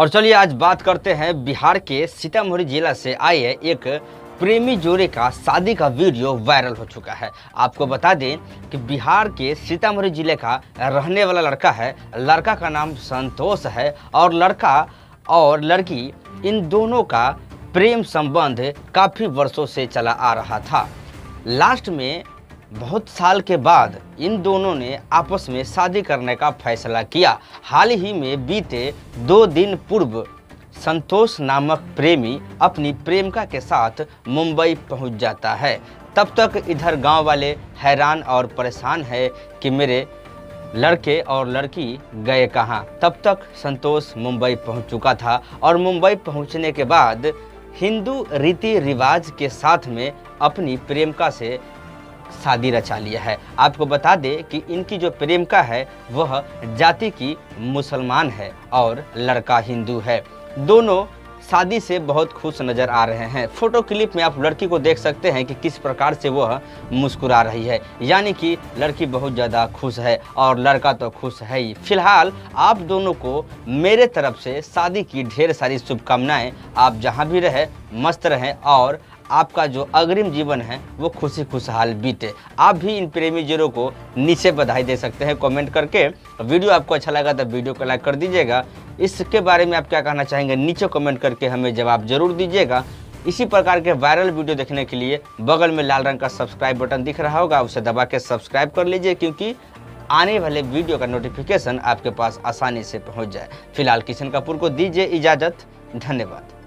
और चलिए आज बात करते हैं बिहार के सीतामढ़ी जिला से आए एक प्रेमी जोड़े का शादी का वीडियो वायरल हो चुका है। आपको बता दें कि बिहार के सीतामढ़ी जिले का रहने वाला लड़का है, लड़का का नाम संतोष है और लड़का और लड़की इन दोनों का प्रेम संबंध काफ़ी वर्षों से चला आ रहा था। लास्ट में बहुत साल के बाद इन दोनों ने आपस में शादी करने का फैसला किया। हाल ही में बीते 2 दिन पूर्व संतोष नामक प्रेमी अपनी प्रेमिका के साथ मुंबई पहुंच जाता है। तब तक इधर गांव वाले हैरान और परेशान है कि मेरे लड़के और लड़की गए कहाँ। तब तक संतोष मुंबई पहुंच चुका था और मुंबई पहुंचने के बाद हिंदू रीति रिवाज के साथ में अपनी प्रेमिका से शादी रचा लिया है। आपको बता दें कि इनकी जो प्रेमिका है वह जाति की मुसलमान है और लड़का हिंदू है। दोनों शादी से बहुत खुश नज़र आ रहे हैं। फोटो क्लिप में आप लड़की को देख सकते हैं कि किस प्रकार से वह मुस्कुरा रही है, यानी कि लड़की बहुत ज़्यादा खुश है और लड़का तो खुश है ही। फिलहाल आप दोनों को मेरे तरफ से शादी की ढेर सारी शुभकामनाएं। आप जहां भी रहें मस्त रहें और आपका जो अग्रिम जीवन है वो खुशी खुशहाल बीते। आप भी इन प्रेमी जोड़ों को नीचे बधाई दे सकते हैं कमेंट करके। वीडियो आपको अच्छा लगा तो वीडियो को लाइक कर दीजिएगा। इसके बारे में आप क्या कहना चाहेंगे नीचे कमेंट करके हमें जवाब जरूर दीजिएगा। इसी प्रकार के वायरल वीडियो देखने के लिए बगल में लाल रंग का सब्सक्राइब बटन दिख रहा होगा, उसे दबा के सब्सक्राइब कर लीजिए क्योंकि आने वाले वीडियो का नोटिफिकेशन आपके पास आसानी से पहुँच जाए। फिलहाल किशन कपूर को दीजिए इजाज़त। धन्यवाद।